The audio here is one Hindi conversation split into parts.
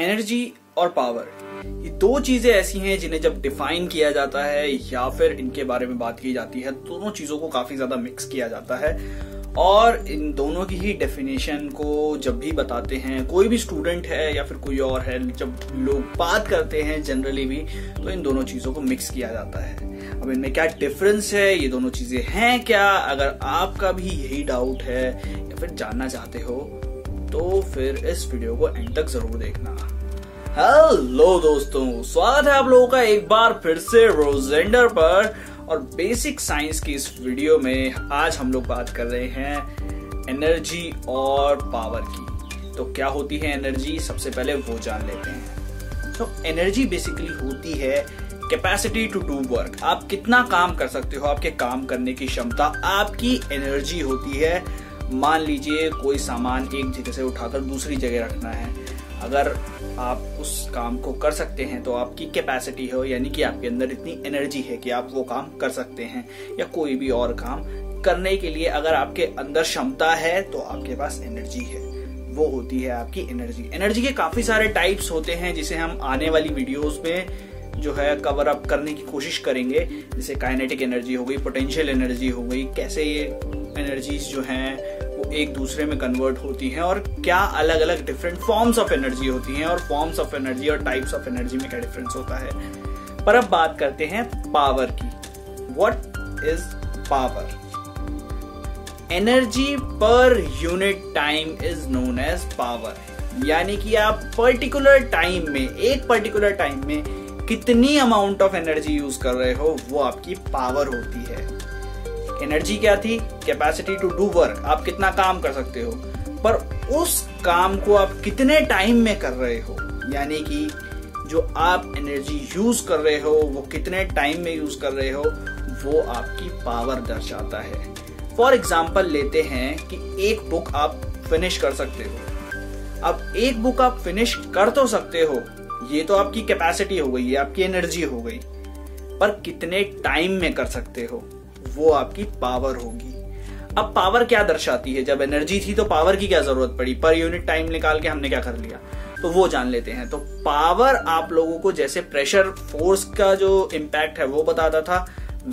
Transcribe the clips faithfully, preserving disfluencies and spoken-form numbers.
एनर्जी और पावर, ये दो चीजें ऐसी हैं जिन्हें जब डिफाइन किया जाता है या फिर इनके बारे में बात की जाती है, दोनों चीजों को काफी ज्यादा मिक्स किया जाता है। और इन दोनों की ही डेफिनेशन को जब भी बताते हैं, कोई भी स्टूडेंट है या फिर कोई और है, जब लोग बात करते हैं जनरली भी, तो इन दोनों चीज़ों को मिक्स किया जाता है। अब इनमें क्या डिफरेंस है, ये दोनों चीज़ें हैं क्या, अगर आपका भी यही डाउट है या फिर जानना चाहते हो तो फिर इस वीडियो को एंड तक जरूर देखना। हेलो दोस्तों, स्वागत है आप लोगों का एक बार फिर से रोजेंडर पर। और बेसिक साइंस की इस वीडियो में आज हम लोग बात कर रहे हैं एनर्जी और पावर की। तो क्या होती है एनर्जी, सबसे पहले वो जान लेते हैं। तो एनर्जी बेसिकली होती है कैपेसिटी टू डू वर्क, आप कितना काम कर सकते हो, आपके काम करने की क्षमता, आपकी एनर्जी होती है। मान लीजिए कोई सामान एक जगह से उठाकर दूसरी जगह रखना है, अगर आप उस काम को कर सकते हैं तो आपकी कैपेसिटी हो, यानी कि आपके अंदर इतनी एनर्जी है कि आप वो काम कर सकते हैं। या कोई भी और काम करने के लिए अगर आपके अंदर क्षमता है तो आपके पास एनर्जी है, वो होती है आपकी एनर्जी। एनर्जी के काफी सारे टाइप्स होते हैं जिसे हम आने वाली वीडियोस में जो है कवर अप करने की कोशिश करेंगे। जैसे काइनेटिक एनर्जी हो गई, पोटेंशियल एनर्जी हो गई, कैसे ये एनर्जीज जो हैं वो एक दूसरे में कन्वर्ट होती हैं और क्या अलग अलग डिफरेंट फॉर्म्स ऑफ एनर्जी होती हैं, और फॉर्म्स ऑफ एनर्जी और टाइप्स ऑफ एनर्जी में क्या डिफरेंस होता है। पर अब बात करते हैं पावर की। What is power? Energy per unit time is known as power, यानी कि आप पर्टिकुलर टाइम में, एक पर्टिकुलर टाइम में कितनी अमाउंट ऑफ एनर्जी यूज कर रहे हो, वो आपकी पावर होती है। एनर्जी क्या थी? कैपेसिटी टू डू वर्क, आप कितना काम कर सकते हो, पर उस काम को आप कितने टाइम में कर रहे हो, यानी कि जो आप एनर्जी यूज कर रहे हो वो कितने टाइम में यूज कर रहे हो, वो आपकी पावर दर्शाता है। फॉर एग्जाम्पल लेते हैं कि एक बुक आप फिनिश कर सकते हो। अब एक बुक आप फिनिश कर तो सकते हो, ये तो आपकी कैपेसिटी हो गई, ये आपकी एनर्जी हो गई, पर कितने टाइम में कर सकते हो, वो आपकी पावर होगी। अब पावर क्या दर्शाती है? जब एनर्जी थी तो पावर की क्या जरूरत पड़ी, पर यूनिट टाइम निकाल के हमने क्या कर लिया, तो वो जान लेते हैं। तो पावर आप लोगों को जैसे प्रेशर फोर्स का जो इम्पैक्ट है वो बताता था,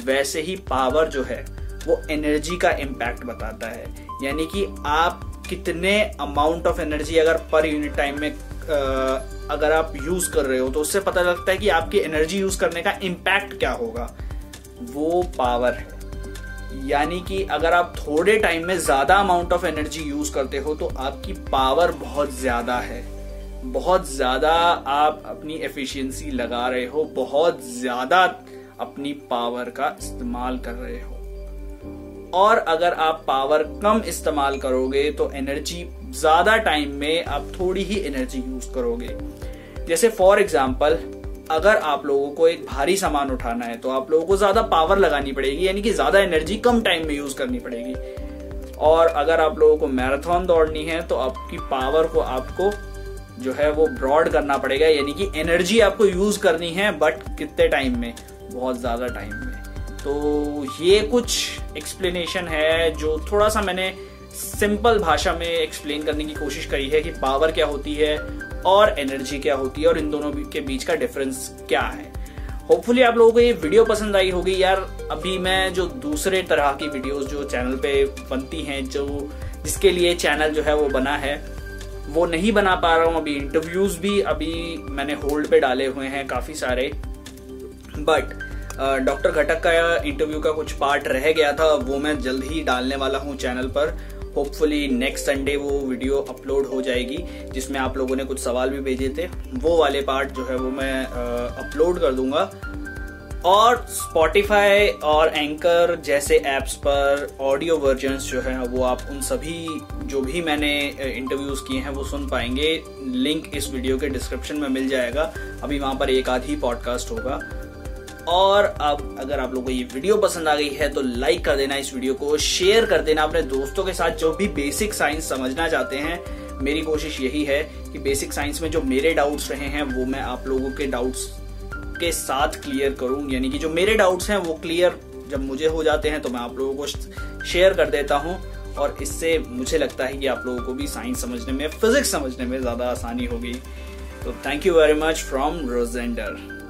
वैसे ही पावर जो है वो एनर्जी का इम्पैक्ट बताता है। यानी कि आप कितने अमाउंट ऑफ एनर्जी अगर पर यूनिट टाइम में अगर आप यूज कर रहे हो तो उससे पता लगता है कि आपकी एनर्जी यूज करने का इम्पैक्ट क्या होगा, वो पावर है। यानी कि अगर आप थोड़े टाइम में ज़्यादा अमाउंट ऑफ एनर्जी यूज़ करते हो तो आपकी पावर बहुत ज़्यादा है, बहुत ज़्यादा आप अपनी एफिशिएंसी लगा रहे हो, बहुत ज़्यादा अपनी पावर का इस्तेमाल कर रहे हो। और अगर आप पावर कम इस्तेमाल करोगे तो एनर्जी ज़्यादा टाइम में आप थोड़ी ही एनर्जी यूज़ करोगे। जैसे फॉर एग्जाम्पल अगर आप लोगों को एक भारी सामान उठाना है तो आप लोगों को ज्यादा पावर लगानी पड़ेगी, यानी कि ज्यादा एनर्जी कम टाइम में यूज करनी पड़ेगी। और अगर आप लोगों को मैराथन दौड़नी है तो आपकी पावर को आपको जो है वो ब्रॉड करना पड़ेगा, यानी कि एनर्जी आपको यूज करनी है, बट कितने टाइम में, बहुत ज्यादा टाइम में। तो ये कुछ एक्सप्लेनेशन है जो थोड़ा सा मैंने सिंपल भाषा में एक्सप्लेन करने की कोशिश करी है कि पावर क्या होती है और एनर्जी क्या होती है और इन दोनों के बीच का डिफरेंस क्या है। होपफुली आप लोगों को ये वीडियो पसंद आई होगी। यार अभी मैं जो दूसरे तरह की वीडियोस जो चैनल पे बनती हैं, जो जिसके लिए चैनल जो है वो बना है, वो नहीं बना पा रहा हूँ। अभी इंटरव्यूज़ भी अभी मैंने होल्ड पे डाले हुए हैं काफ़ी सारे, बट डॉक्टर घटक का इंटरव्यू का कुछ पार्ट रह गया था, वो मैं जल्द ही डालने वाला हूँ चैनल पर। होपफुली नेक्स्ट संडे वो वीडियो अपलोड हो जाएगी जिसमें आप लोगों ने कुछ सवाल भी भेजे थे, वो वाले पार्ट जो है वो मैं अपलोड कर दूंगा। और स्पॉटिफाई और एंकर जैसे ऐप्स पर ऑडियो वर्जन्स जो हैं वो आप उन सभी जो भी मैंने इंटरव्यूज़ किए हैं वो सुन पाएंगे। लिंक इस वीडियो के डिस्क्रिप्शन में मिल जाएगा, अभी वहाँ पर एक आधी पॉडकास्ट होगा। और अब अगर आप लोगों को ये वीडियो पसंद आ गई है तो लाइक कर देना, इस वीडियो को शेयर कर देना अपने दोस्तों के साथ जो भी बेसिक साइंस समझना चाहते हैं। मेरी कोशिश यही है कि बेसिक साइंस में जो मेरे डाउट्स रहे हैं वो मैं आप लोगों के डाउट्स के साथ क्लियर करूं, यानी कि जो मेरे डाउट्स हैं वो क्लियर जब मुझे हो जाते हैं तो मैं आप लोगों को शेयर कर देता हूँ। और इससे मुझे लगता है कि आप लोगों को भी साइंस समझने में, फिजिक्स समझने में ज़्यादा आसानी होगी। So thank you very much from Rozender.